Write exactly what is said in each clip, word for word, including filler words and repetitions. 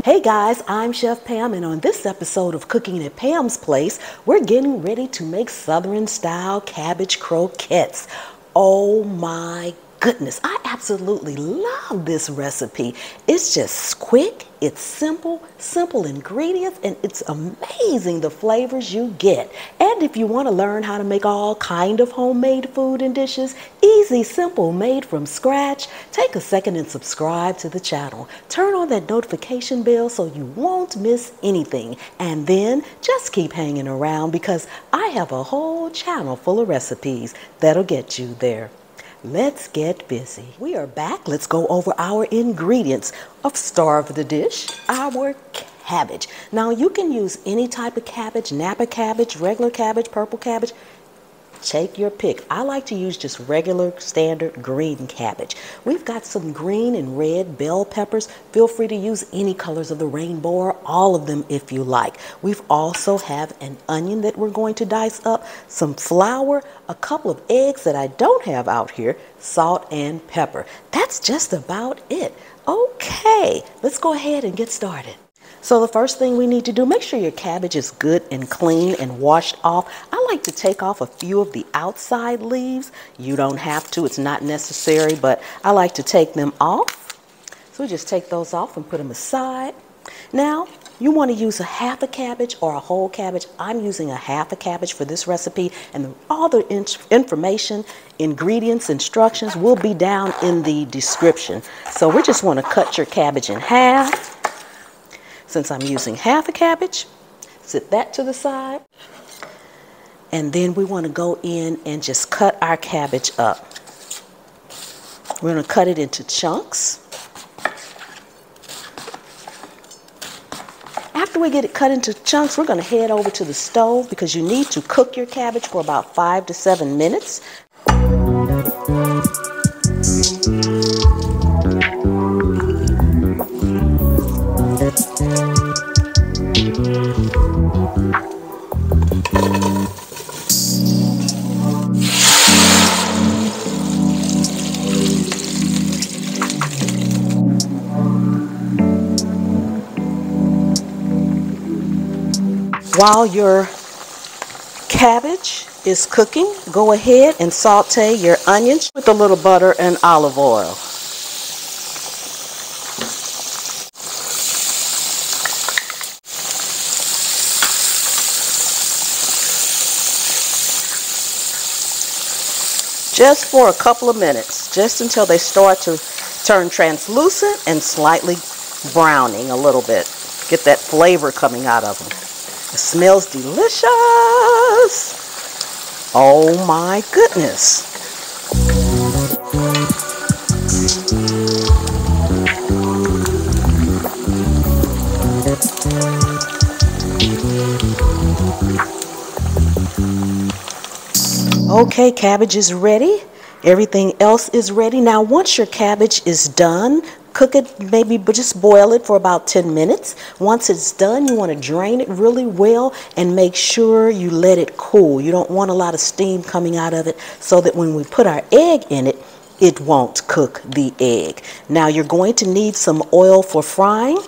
Hey guys, I'm Chef Pam, and on this episode of Cooking at Pam's Place, we're getting ready to make Southern-style cabbage croquettes. Oh my goodness, I absolutely love this recipe. It's just quick, it's simple, simple ingredients, and it's amazing the flavors you get. And if you want to learn how to make all kind of homemade food and dishes, easy, simple, made from scratch, take a second and subscribe to the channel. Turn on that notification bell so you won't miss anything. And then just keep hanging around because I have a whole channel full of recipes that'll get you there. Let's get busy. We are back. Let's go over our ingredients. Of star of the dish, our cabbage. Now you can use any type of cabbage, Napa cabbage, regular cabbage, purple cabbage. Take your pick. I like to use just regular, standard green cabbage. We've got some green and red bell peppers. Feel free to use any colors of the rainbow or all of them if you like. We've also have an onion that we're going to dice up, some flour, a couple of eggs that I don't have out here, salt and pepper. That's just about it. Okay, let's go ahead and get started. So the first thing we need to do, make sure your cabbage is good and clean and washed off. I like to take off a few of the outside leaves. You don't have to, it's not necessary, but I like to take them off. So we just take those off and put them aside. Now, you want to use a half a cabbage or a whole cabbage. I'm using a half a cabbage for this recipe, and all the in information, ingredients, instructions will be down in the description. So we just want to cut your cabbage in half. Since I'm using half a cabbage, set that to the side. And then we want to go in and just cut our cabbage up. We're going to cut it into chunks. After we get it cut into chunks, we're going to head over to the stove because you need to cook your cabbage for about five to seven minutes. While your cabbage is cooking, go ahead and saute your onions with a little butter and olive oil. Just for a couple of minutes, just until they start to turn translucent and slightly browning a little bit. Get that flavor coming out of them. It smells delicious. Oh my goodness. Okay, cabbage is ready. Everything else is ready. Now, once your cabbage is done, cook it, maybe just boil it for about ten minutes. Once it's done, you want to drain it really well and make sure you let it cool. You don't want a lot of steam coming out of it so that when we put our egg in it, it won't cook the egg. Now you're going to need some oil for frying.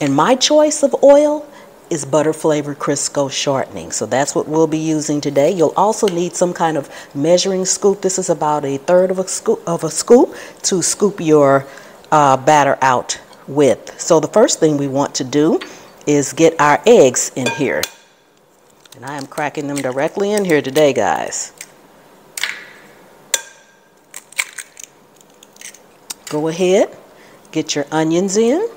And my choice of oil is butter flavored Crisco shortening. So that's what we'll be using today. You'll also need some kind of measuring scoop. This is about a third of a scoop, of a scoop to scoop your uh, batter out with. So the first thing we want to do is get our eggs in here. And I am cracking them directly in here today, guys. Go ahead, get your onions in.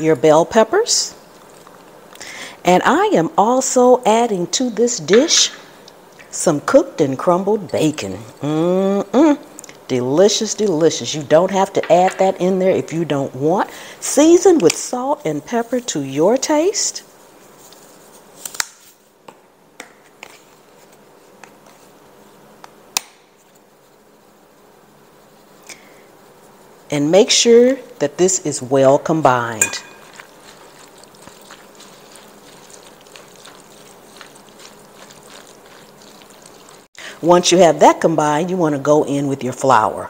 Your bell peppers, and I am also adding to this dish some cooked and crumbled bacon. Mm-mm. Delicious, delicious. You don't have to add that in there if you don't want. Season with salt and pepper to your taste. and make sure that this is well combined. Once you have that combined, you want to go in with your flour.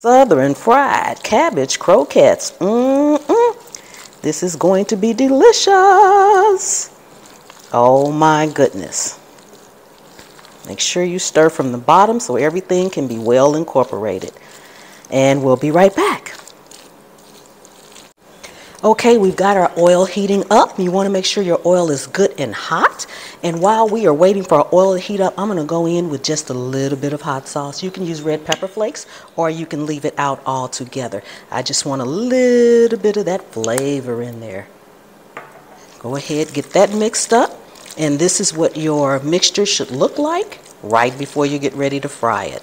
Southern fried cabbage croquettes. Mm-mm. This is going to be delicious. Oh my goodness. Make sure you stir from the bottom so everything can be well incorporated. And we'll be right back. Okay, we've got our oil heating up. You want to make sure your oil is good and hot. And while we are waiting for our oil to heat up, I'm going to go in with just a little bit of hot sauce. You can use red pepper flakes or you can leave it out all together. I just want a little bit of that flavor in there. Go ahead, get that mixed up. And this is what your mixture should look like right before you get ready to fry it.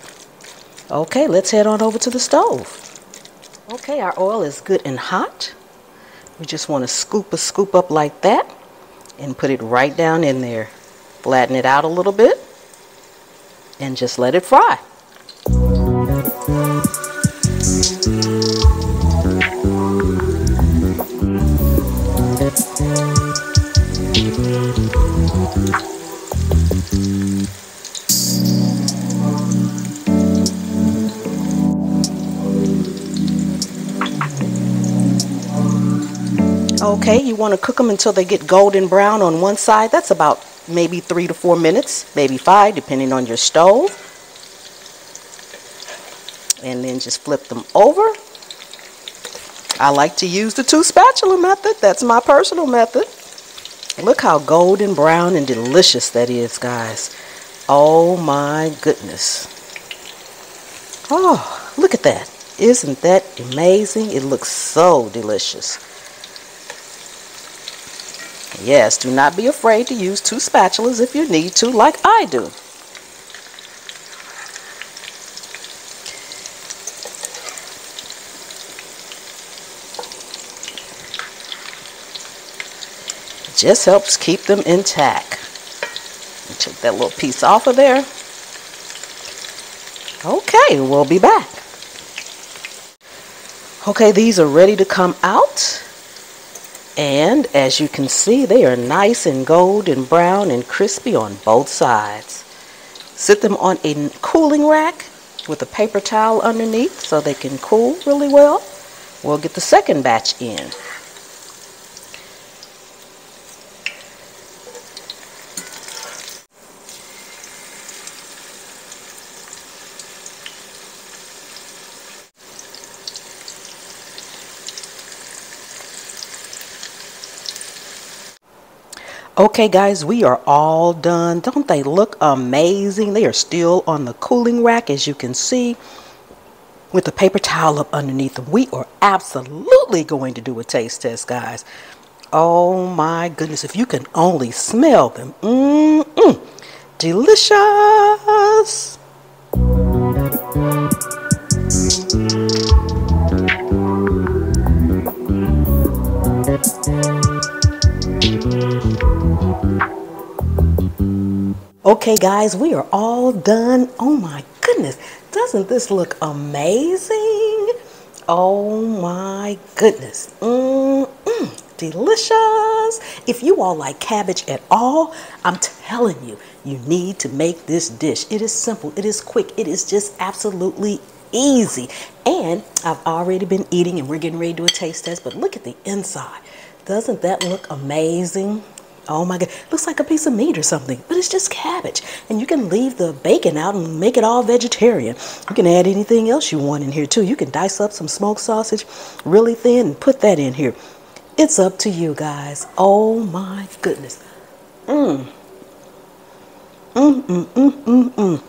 Okay, let's head on over to the stove. Okay, our oil is good and hot. We just want to scoop a scoop up like that and put it right down in there. Flatten it out a little bit and just let it fry. Okay, you want to cook them until they get golden brown on one side. That's about maybe three to four minutes, maybe five, depending on your stove. And then just flip them over. I like to use the two spatula method. That's my personal method. Look how golden brown and delicious that is, guys. Oh my goodness. Oh, look at that. Isn't that amazing? It looks so delicious. Yes, do not be afraid to use two spatulas if you need to, like I do. It just helps keep them intact. Take that little piece off of there. Okay, we'll be back. Okay, these are ready to come out. And as you can see, they are nice and golden brown and crispy on both sides. Sit them on a cooling rack with a paper towel underneath so they can cool really well. We'll get the second batch in. Okay guys, we are all done. Don't they look amazing? They are still on the cooling rack, as you can see, with the paper towel up underneath them. We are absolutely going to do a taste test, guys. Oh my goodness, if you can only smell them. Mm-mm. Delicious. Okay guys, we are all done. Oh my goodness, doesn't this look amazing? Oh my goodness. Mm-mm, delicious. If you all like cabbage at all, I'm telling you, you need to make this dish. It is simple, it is quick, it is just absolutely easy. And I've already been eating and we're getting ready to do a taste test, but look at the inside. Doesn't that look amazing? Oh my God, looks like a piece of meat or something, but it's just cabbage. And you can leave the bacon out and make it all vegetarian. You can add anything else you want in here too. You can dice up some smoked sausage really thin and put that in here. It's up to you guys. Oh my goodness. Mmm. Mmm, mmm, mmm, mmm,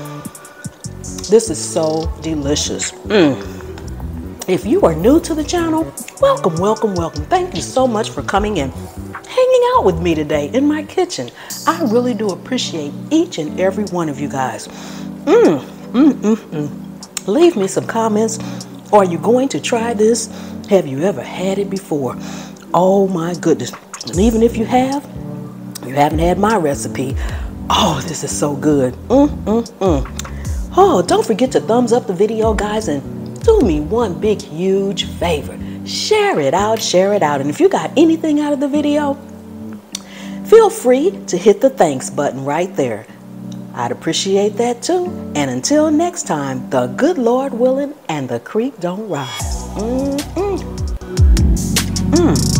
mmm. This is so delicious. Mmm. If you are new to the channel, welcome, welcome, welcome. Thank you so much for coming in, hanging out with me today in my kitchen. I really do appreciate each and every one of you guys. Mm, mm, mm, mm. Leave me some comments Are you going to try this? Have you ever had it before? Oh my goodness. And even if you have, you haven't had my recipe. Oh, this is so good. Mm, mm, mm. Oh, don't forget to thumbs up the video, guys, and do me one big, huge favor. Share it out, share it out. And if you got anything out of the video, feel free to hit the thanks button right there. I'd appreciate that too. And until next time, the good Lord willing and the creek don't rise. Mm-mm. Mm.